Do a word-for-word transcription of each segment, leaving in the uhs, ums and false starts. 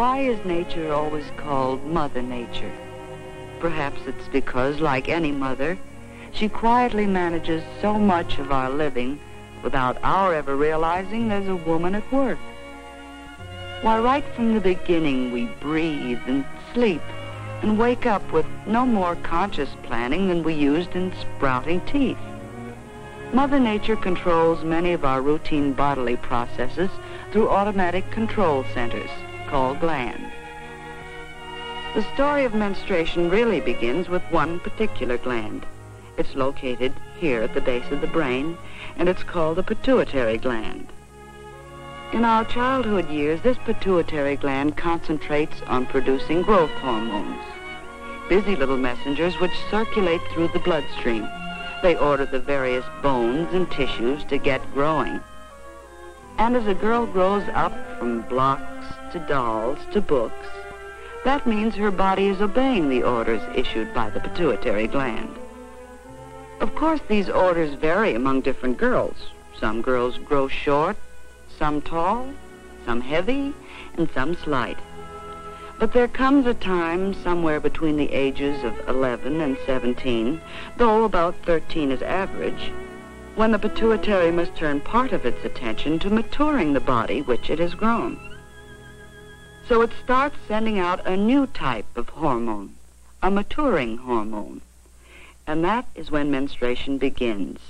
Why is nature always called Mother Nature? Perhaps it's because, like any mother, she quietly manages so much of our living without our ever realizing there's a woman at work. Why, right from the beginning, we breathe and sleep and wake up with no more conscious planning than we used in sprouting teeth. Mother Nature controls many of our routine bodily processes through automatic control centers called glands. The story of menstruation really begins with one particular gland. It's located here at the base of the brain, and it's called the pituitary gland. In our childhood years, this pituitary gland concentrates on producing growth hormones, busy little messengers which circulate through the bloodstream. They order the various bones and tissues to get growing. And as a girl grows up from blocks to dolls to books, that means her body is obeying the orders issued by the pituitary gland. Of course, these orders vary among different girls. Some girls grow short, some tall, some heavy, and some slight. But there comes a time somewhere between the ages of eleven and seventeen, though about thirteen is average, when the pituitary must turn part of its attention to maturing the body which it has grown. So it starts sending out a new type of hormone, a maturing hormone. And that is when menstruation begins,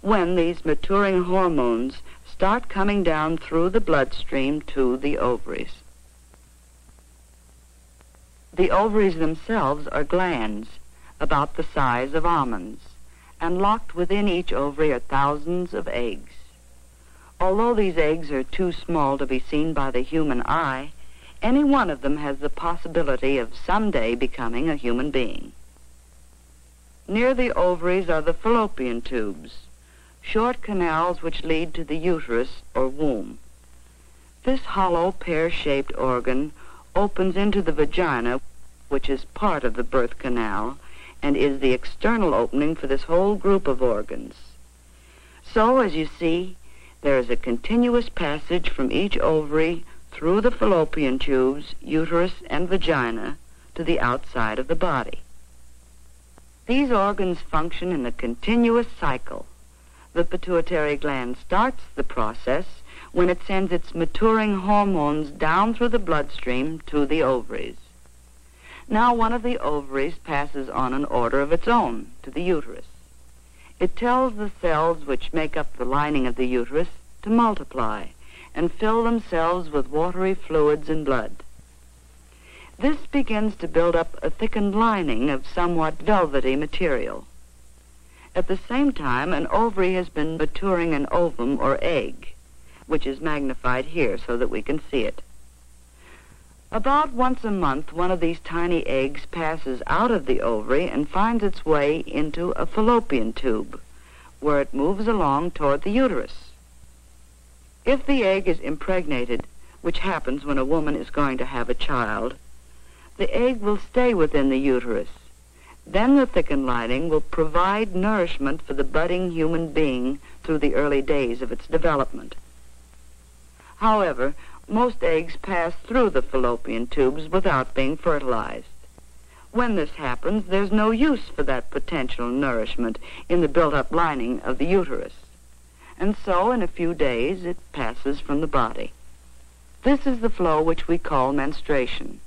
when these maturing hormones start coming down through the bloodstream to the ovaries. The ovaries themselves are glands about the size of almonds, and locked within each ovary are thousands of eggs. Although these eggs are too small to be seen by the human eye, any one of them has the possibility of someday becoming a human being. Near the ovaries are the fallopian tubes, short canals which lead to the uterus or womb. This hollow, pear-shaped organ opens into the vagina, which is part of the birth canal, and is the external opening for this whole group of organs. So, as you see, there is a continuous passage from each ovary through the fallopian tubes, uterus, and vagina to the outside of the body. These organs function in a continuous cycle. The pituitary gland starts the process when it sends its maturing hormones down through the bloodstream to the ovaries. Now one of the ovaries passes on an order of its own to the uterus. It tells the cells which make up the lining of the uterus to multiply and fill themselves with watery fluids and blood. This begins to build up a thickened lining of somewhat velvety material. At the same time, an ovary has been maturing an ovum or egg, which is magnified here so that we can see it. About once a month, one of these tiny eggs passes out of the ovary and finds its way into a fallopian tube, where it moves along toward the uterus. If the egg is impregnated, which happens when a woman is going to have a child, the egg will stay within the uterus. Then the thickened lining will provide nourishment for the budding human being through the early days of its development. However, most eggs pass through the fallopian tubes without being fertilized. When this happens, there's no use for that potential nourishment in the built-up lining of the uterus. And so, in a few days, it passes from the body. This is the flow which we call menstruation.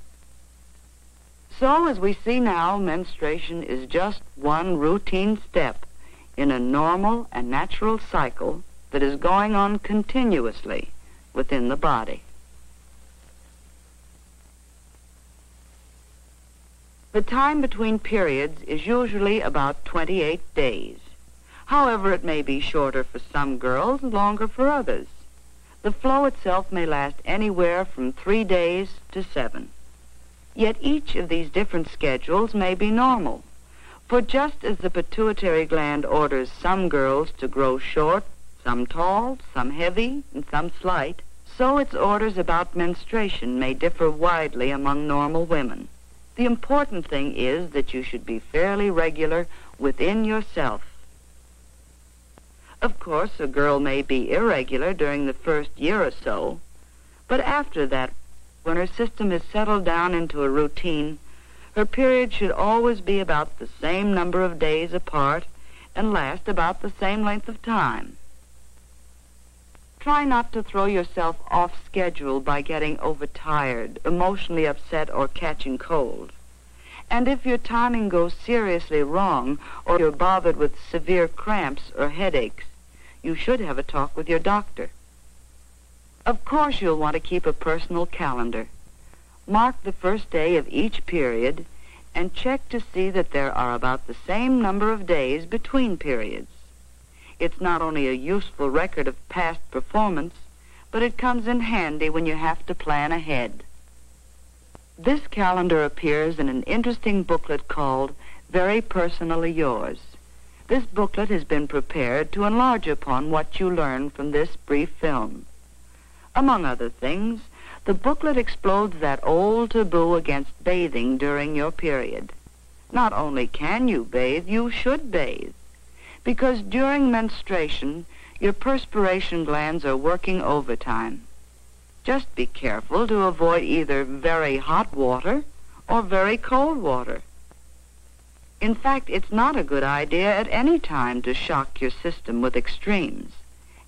So, as we see now, menstruation is just one routine step in a normal and natural cycle that is going on continuously within the body. The time between periods is usually about twenty-eight days. However, it may be shorter for some girls and longer for others. The flow itself may last anywhere from three days to seven. Yet each of these different schedules may be normal. For just as the pituitary gland orders some girls to grow short, some tall, some heavy, and some slight, so its orders about menstruation may differ widely among normal women. The important thing is that you should be fairly regular within yourself. Of course, a girl may be irregular during the first year or so, but after that, When her system has settled down into a routine, her period should always be about the same number of days apart and last about the same length of time. Try not to throw yourself off schedule by getting overtired, emotionally upset, or catching cold. And if your timing goes seriously wrong or you're bothered with severe cramps or headaches, you should have a talk with your doctor. Of course you'll want to keep a personal calendar. Mark the first day of each period and check to see that there are about the same number of days between periods. It's not only a useful record of past performance, but it comes in handy when you have to plan ahead. This calendar appears in an interesting booklet called Very Personally Yours. This booklet has been prepared to enlarge upon what you learn from this brief film. Among other things, the booklet explodes that old taboo against bathing during your period. Not only can you bathe, you should bathe. Because during menstruation, your perspiration glands are working overtime. Just be careful to avoid either very hot water or very cold water. In fact, it's not a good idea at any time to shock your system with extremes,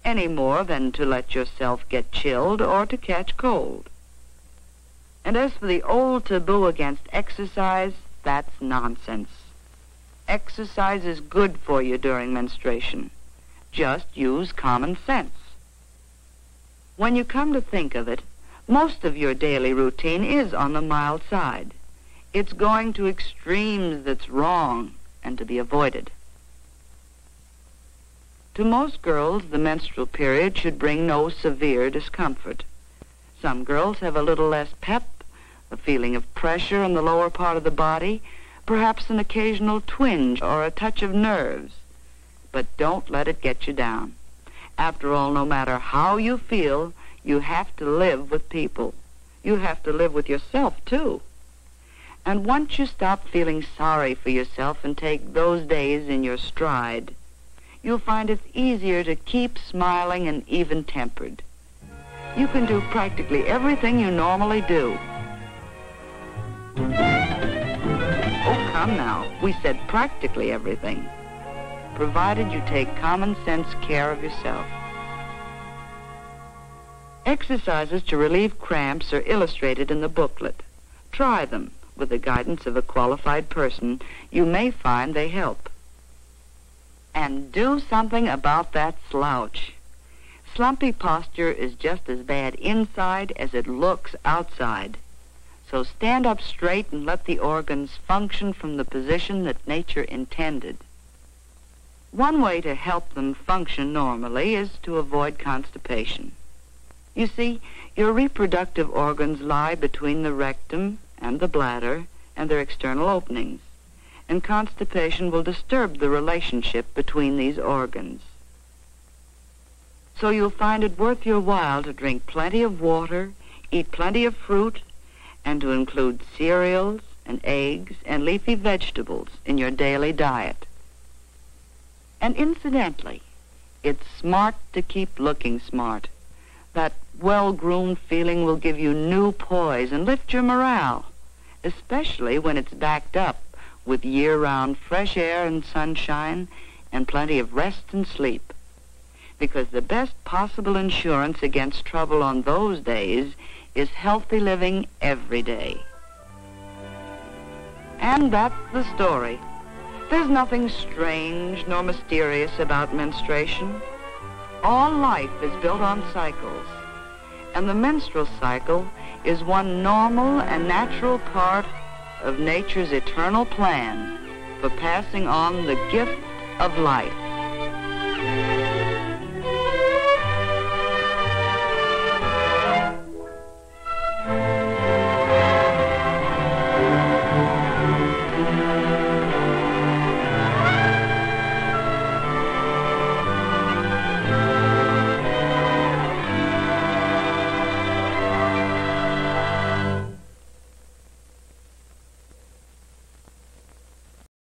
any more than to let yourself get chilled or to catch cold. And as for the old taboo against exercise, that's nonsense. Exercise is good for you during menstruation. Just use common sense. When you come to think of it, most of your daily routine is on the mild side. It's going to extremes that's wrong and to be avoided. To most girls, the menstrual period should bring no severe discomfort. Some girls have a little less pep, a feeling of pressure in the lower part of the body, perhaps an occasional twinge or a touch of nerves. But don't let it get you down. After all, no matter how you feel, you have to live with people. You have to live with yourself, too. And once you stop feeling sorry for yourself and take those days in your stride, you'll find it's easier to keep smiling and even-tempered. You can do practically everything you normally do. Come now, we said practically everything, provided you take common sense care of yourself. Exercises to relieve cramps are illustrated in the booklet. Try them. With the guidance of a qualified person, you may find they help. And do something about that slouch. Slumpy posture is just as bad inside as it looks outside. So stand up straight and let the organs function from the position that nature intended. One way to help them function normally is to avoid constipation. You see, your reproductive organs lie between the rectum and the bladder and their external openings, and constipation will disturb the relationship between these organs. So you'll find it worth your while to drink plenty of water, eat plenty of fruit, and to include cereals and eggs and leafy vegetables in your daily diet. And incidentally, it's smart to keep looking smart. That well-groomed feeling will give you new poise and lift your morale, especially when it's backed up with year-round fresh air and sunshine and plenty of rest and sleep. Because the best possible insurance against trouble on those days is healthy living every day. And that's the story. There's nothing strange nor mysterious about menstruation. All life is built on cycles, and the menstrual cycle is one normal and natural part of nature's eternal plan for passing on the gift of life. Thank you.